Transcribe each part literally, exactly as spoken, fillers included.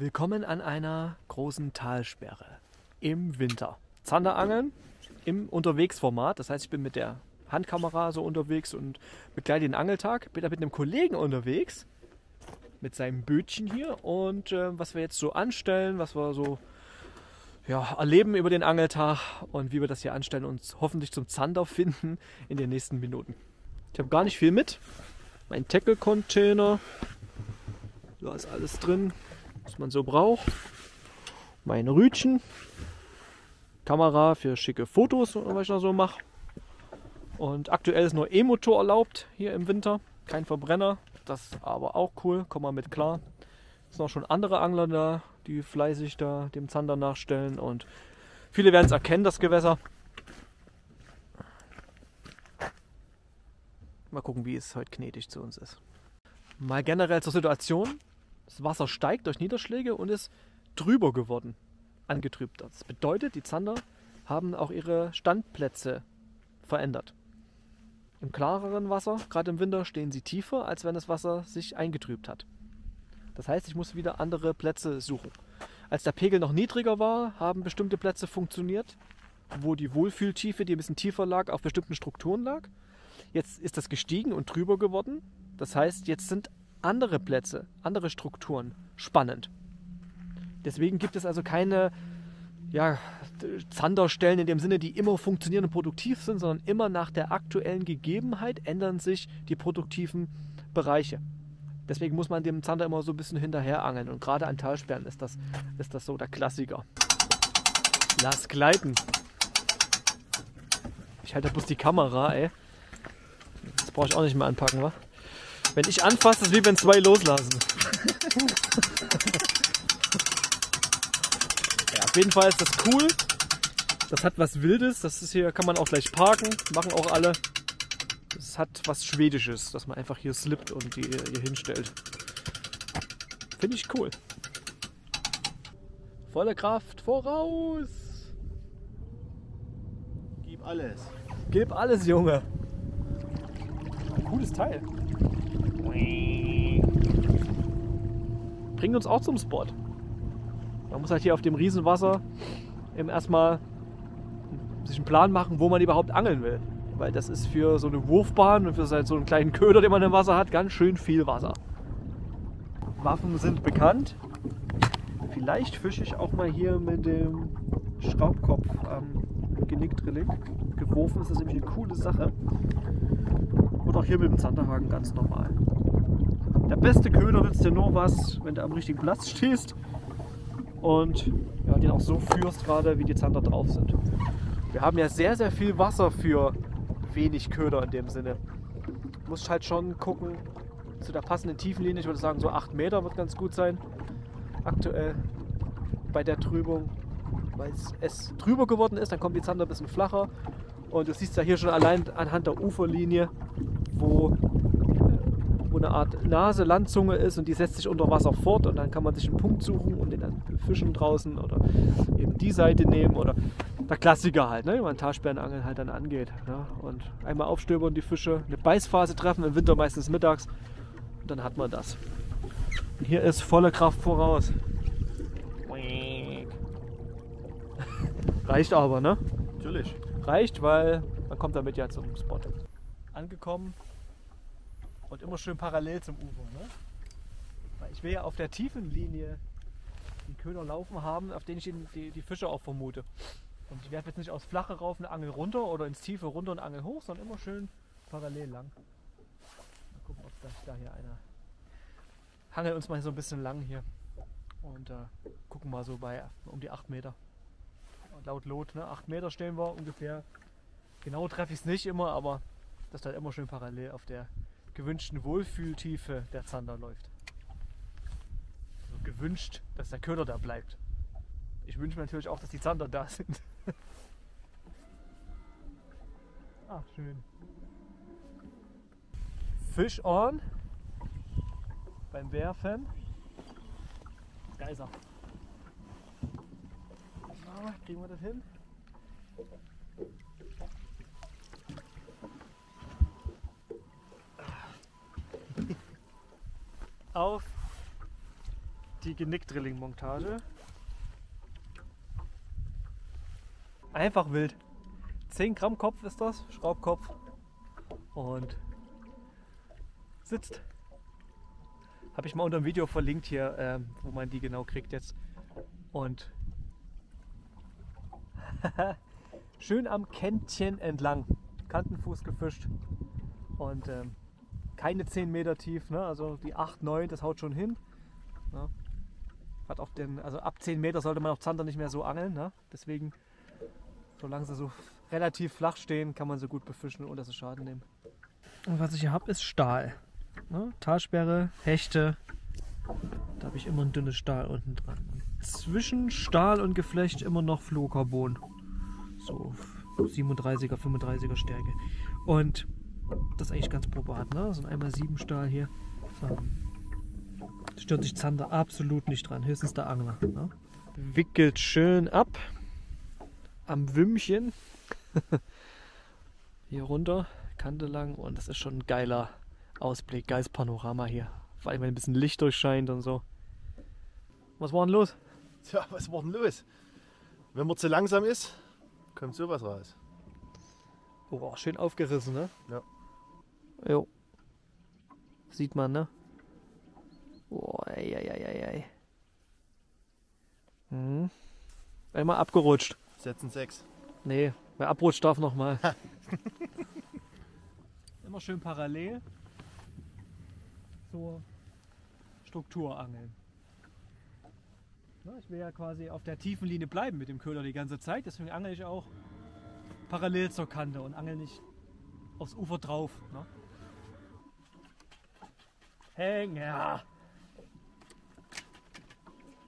Willkommen an einer großen Talsperre im Winter. Zanderangeln im Unterwegsformat. Das heißt, ich bin mit der Handkamera so unterwegs und begleite den Angeltag. Bin da mit einem Kollegen unterwegs, mit seinem Bötchen hier. Und äh, was wir jetzt so anstellen, was wir so ja, erleben über den Angeltag und wie wir das hier anstellen, uns hoffentlich zum Zander finden in den nächsten Minuten. Ich habe gar nicht viel mit. Mein Tackle-Container. Da ist alles drin, was man so braucht. Mein Rütchen. Kamera für schicke Fotos, was ich da so mache. Und aktuell ist nur E-Motor erlaubt hier im Winter. Kein Verbrenner. Das ist aber auch cool. Komm mal mit klar. Es sind auch schon andere Angler da, die fleißig da dem Zander nachstellen. Und viele werden es erkennen, das Gewässer. Mal gucken, wie es heute gnädig zu uns ist. Mal generell zur Situation. Das Wasser steigt durch Niederschläge und ist trüber geworden, angetrübt. Das bedeutet, die Zander haben auch ihre Standplätze verändert. Im klareren Wasser, gerade im Winter, stehen sie tiefer, als wenn das Wasser sich eingetrübt hat. Das heißt, ich muss wieder andere Plätze suchen. Als der Pegel noch niedriger war, haben bestimmte Plätze funktioniert, wo die Wohlfühltiefe, die ein bisschen tiefer lag, auf bestimmten Strukturen lag. Jetzt ist das gestiegen und trüber geworden. Das heißt, jetzt sind andere Plätze, andere Strukturen spannend. Deswegen gibt es also keine ja, Zanderstellen in dem Sinne, die immer funktionieren und produktiv sind, sondern immer nach der aktuellen Gegebenheit ändern sich die produktiven Bereiche. Deswegen muss man dem Zander immer so ein bisschen hinterher angeln. Und gerade an Talsperren ist das, ist das so der Klassiker. Lass gleiten. Ich halte bloß die Kamera, ey. Das brauche ich auch nicht mehr anpacken, wa? Wenn ich anfasse, ist es wie wenn zwei loslassen. Ja, auf jeden Fall ist das cool. Das hat was Wildes. Das ist hier, kann man auch gleich parken. Machen auch alle. Das hat was Schwedisches, dass man einfach hier slippt und die hier hinstellt. Finde ich cool. Volle Kraft voraus. Gib alles. Gib alles, Junge. Cooles Teil. Bringt uns auch zum Spot. Man muss halt hier auf dem Riesenwasser eben erstmal sich einen Plan machen, wo man überhaupt angeln will. Weil das ist für so eine Wurfbahn und für so einen kleinen Köder, den man im Wasser hat, ganz schön viel Wasser. Waffen sind bekannt. Vielleicht fische ich auch mal hier mit dem Schraubkopf am Genickdrilling. Geworfen ist das nämlich eine coole Sache. Und auch hier mit dem Zanderhaken ganz normal. Der beste Köder nützt dir nur was, wenn du am richtigen Platz stehst und ja, den auch so führst, gerade wie die Zander drauf sind. Wir haben ja sehr, sehr viel Wasser für wenig Köder in dem Sinne. Du musst halt schon gucken, zu der passenden Tiefenlinie, ich würde sagen so acht Meter wird ganz gut sein, aktuell bei der Trübung. Weil es, es trüber geworden ist, dann kommt die Zander ein bisschen flacher. Und du siehst ja hier schon allein anhand der Uferlinie, wo, wo eine Art Nase, Landzunge ist und die setzt sich unter Wasser fort und dann kann man sich einen Punkt suchen und den dann fischen draußen oder eben die Seite nehmen oder der Klassiker halt, ne, wie man Talsperrenangeln halt dann angeht. Ne? Und einmal aufstöbern die Fische, eine Beißphase treffen, im Winter meistens mittags und dann hat man das. Und hier ist volle Kraft voraus. Reicht aber, ne? Natürlich. Reicht, weil man kommt damit ja zum Spot. Angekommen und immer schön parallel zum Ufer. Ne? Weil ich will ja auf der tiefen Linie einen Köder laufen haben, auf den ich die, die Fische auch vermute. Und ich werfe jetzt nicht aus Flache rauf eine Angel runter oder ins Tiefe runter und Angel hoch, sondern immer schön parallel lang. Mal gucken, ob das da hier einer... Hangelt uns mal so ein bisschen lang hier und äh, gucken mal so bei um die acht Meter. Laut Lot, ne? acht Meter stehen wir ungefähr. Genau treffe ich es nicht immer, aber das dann immer schön parallel auf der gewünschten Wohlfühltiefe der Zander läuft. Also gewünscht, dass der Köder da bleibt. Ich wünsche mir natürlich auch, dass die Zander da sind. Ach, schön. Fish on. Beim Werfen. Da ist er. Kriegen wir das hin? Auf die die Genick-Drilling-Montage. Einfach wild. zehn Gramm Kopf ist das, Schraubkopf. Und sitzt. Habe ich mal unter dem Video verlinkt hier, äh, wo man die genau kriegt jetzt. Und schön am Käntchen entlang, Kantenfuß gefischt und ähm, keine zehn Meter tief, ne? Also die acht, neun, das haut schon hin. Ne? Hat auch den, also ab zehn Meter sollte man auf Zander nicht mehr so angeln, ne? Deswegen, solange sie so relativ flach stehen, kann man sie gut befischen, ohne dass sie Schaden nehmen. Und was ich hier habe, ist Stahl. Ne? Talsperre, Hechte, da habe ich immer ein dünnes Stahl unten dran. Zwischen Stahl und Geflecht immer noch Fluorocarbon. So siebenunddreißiger, fünfunddreißiger Stärke. Und das ist eigentlich ganz probat, ne? So ein eins mal sieben Stahl hier. So. Stört sich Zander absolut nicht dran, höchstens der Angler. Ne? Wickelt schön ab am Wümmchen. Hier runter, Kante lang, und das ist schon ein geiler Ausblick, geiles Panorama hier. Vor allem, wenn ein bisschen Licht durchscheint und so. Was war denn los? Tja, was war denn los? Wenn man zu langsam ist, kommt sowas raus. Oh, schön aufgerissen, ne? Ja. Jo. Sieht man, ne? Oh, ei, ei, ei, ei. Hm. Einmal abgerutscht. Setzen sechs. Nee, wer abrutscht, darf nochmal. Immer schön parallel zur Struktur angeln. Ich will ja quasi auf der tiefen Linie bleiben mit dem Köder die ganze Zeit, deswegen angle ich auch parallel zur Kante und angle nicht aufs Ufer drauf. Ne? Hänger!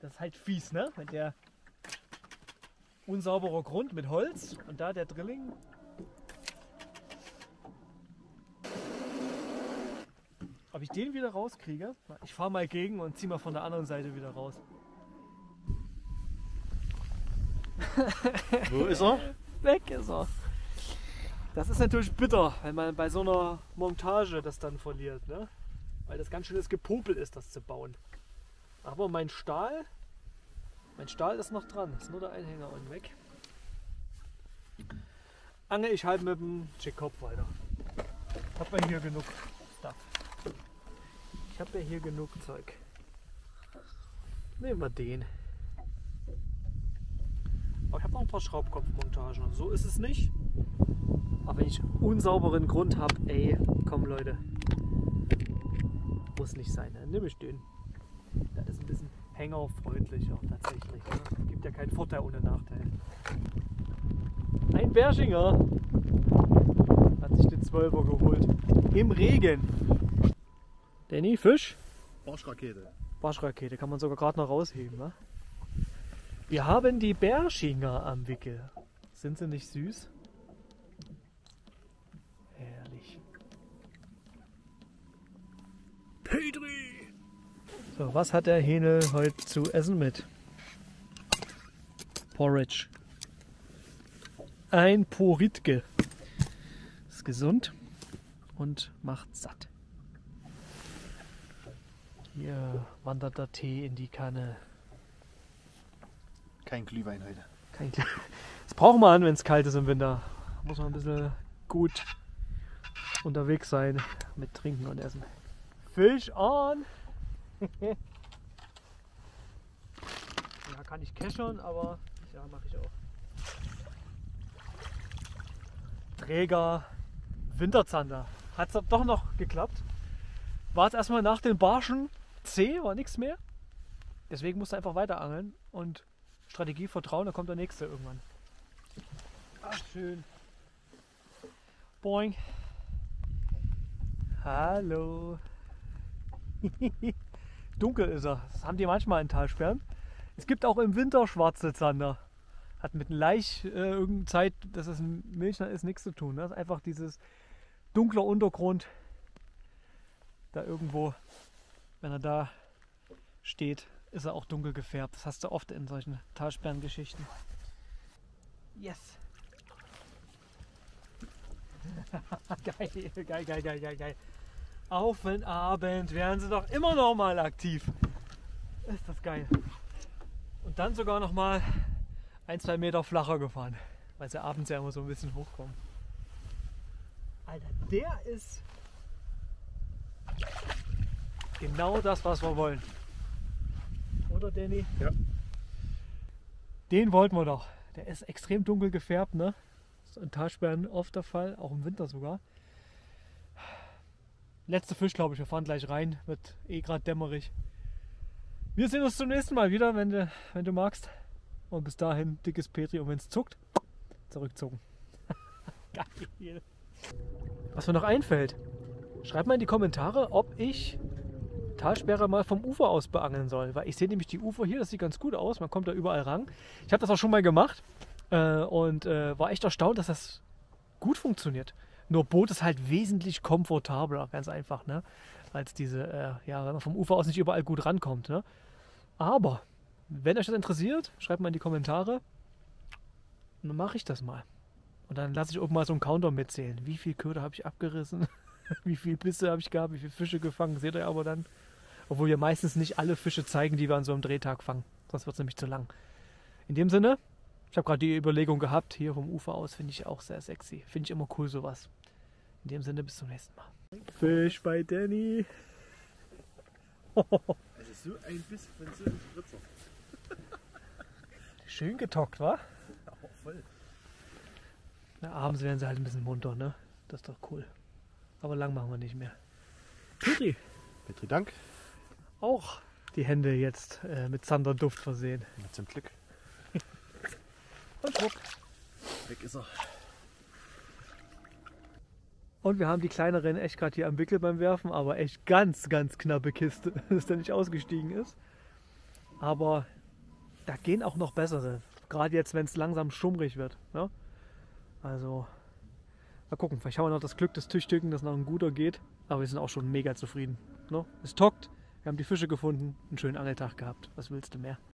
Das ist halt fies, ne? Wenn der unsauberer Grund mit Holz und da der Drilling. Ob ich den wieder rauskriege? Ich fahre mal gegen und ziehe mal von der anderen Seite wieder raus. Wo ist er? Weg ist er. Das ist natürlich bitter, wenn man bei so einer Montage das dann verliert, ne? Weil das ganz schönes Gepopel ist, das zu bauen. Aber mein Stahl, mein Stahl ist noch dran, ist nur der Einhänger und weg. Angel ich halt mit dem Checkkopf weiter. Hat man hier genug Stuff. Ich habe ja hier genug Zeug. Nehmen wir den. Aber ich habe noch ein paar Schraubkopfmontagen. So ist es nicht. Aber wenn ich unsauberen Grund habe, ey, komm Leute. Muss nicht sein, ne? Nimm ich den. Das ist ein bisschen hängerfreundlicher tatsächlich. Ne? Gibt ja keinen Vorteil ohne Nachteil. Ein Berschinger hat sich den Zwölfer geholt. Im Regen. Denny, Fisch? Barschrakete. Barschrakete, kann man sogar gerade noch rausheben, ne? Wir haben die Berschinger am Wickel. Sind sie nicht süß? Herrlich. Pedri! So, was hat der Hähnel heute zu essen mit? Porridge. Ein Poritke. Ist gesund und macht satt. Hier wandert der Tee in die Kanne. Kein Glühwein heute. Kein Glühwein. Das braucht man an, wenn es kalt ist im Winter. Muss man ein bisschen gut unterwegs sein mit Trinken und Essen. Fisch on! Ja, kann ich keschern, aber ja, mache ich auch. Träger Winterzander. Hat es doch noch geklappt. War jetzt erstmal nach den Barschen zäh, war nichts mehr. Deswegen musste einfach weiter angeln und Strategie vertrauen, da kommt der nächste irgendwann. Ach, schön. Boing. Hallo. Dunkel ist er. Das haben die manchmal in Talsperren. Es gibt auch im Winter schwarze Zander. Hat mit einem Laich äh, irgendeine Zeit, dass es ein Milchner ist, nichts zu tun. Ne? Das ist einfach dieses dunkler Untergrund. Da irgendwo, wenn er da steht, ist er auch dunkel gefärbt. Das hast du oft in solchen Talsperrengeschichten. Yes! Geil, geil, geil, geil, geil, geil. Auf den Abend werden sie doch immer noch mal aktiv. Ist das geil. Und dann sogar noch mal ein, zwei Meter flacher gefahren, weil sie abends ja immer so ein bisschen hochkommen. Alter, der ist genau das, was wir wollen. Oder, Denny? Ja. Den wollten wir doch. Der ist extrem dunkel gefärbt, ne? Das ist in Talsperren oft der Fall, auch im Winter sogar. Letzter Fisch, glaube ich. Wir fahren gleich rein. Wird eh gerade dämmerig. Wir sehen uns zum nächsten Mal wieder, wenn du, wenn du magst. Und bis dahin, dickes Petri. Und wenn es zuckt, zurückzucken. Geil. Was mir noch einfällt, schreibt mal in die Kommentare, ob ich Talsperre mal vom Ufer aus beangeln soll. Weil ich sehe nämlich die Ufer hier, das sieht ganz gut aus. Man kommt da überall ran. Ich habe das auch schon mal gemacht äh, und äh, war echt erstaunt, dass das gut funktioniert. Nur Boot ist halt wesentlich komfortabler, ganz einfach, ne? Als diese, äh, ja, wenn man vom Ufer aus nicht überall gut rankommt, ne? Aber, wenn euch das interessiert, schreibt mal in die Kommentare. Und dann mache ich das mal. Und dann lasse ich irgendwann mal so einen Counter mitzählen. Wie viel Köder habe ich abgerissen? Wie viele Bisse habe ich gehabt? Wie viele Fische gefangen? Seht ihr aber dann. Obwohl wir meistens nicht alle Fische zeigen, die wir an so einem Drehtag fangen. Sonst wird es nämlich zu lang. In dem Sinne, ich habe gerade die Überlegung gehabt, hier vom Ufer aus finde ich auch sehr sexy. Finde ich immer cool sowas. In dem Sinne, bis zum nächsten Mal. Fisch bei Denny. Also so ein Biss von so einem Spritzer. Schön getockt, wa? Ja, voll. Na, abends werden sie halt ein bisschen munter, ne? Das ist doch cool. Aber lang machen wir nicht mehr. Petri. Petri, Dank. Auch die Hände jetzt äh, mit Zanderduft versehen. Mit zum Glück. Und schwupp. Weg ist er. Und wir haben die kleineren echt gerade hier am Wickel beim Werfen, aber echt ganz, ganz knappe Kiste, dass der nicht ausgestiegen ist. Aber da gehen auch noch bessere. Gerade jetzt, wenn es langsam schummrig wird. Ne? Also, mal gucken. Vielleicht haben wir noch das Glück des Tüchtigen, dass noch ein guter geht. Aber wir sind auch schon mega zufrieden. Ne? Es tockt, wir haben die Fische gefunden, einen schönen Angeltag gehabt. Was willst du mehr?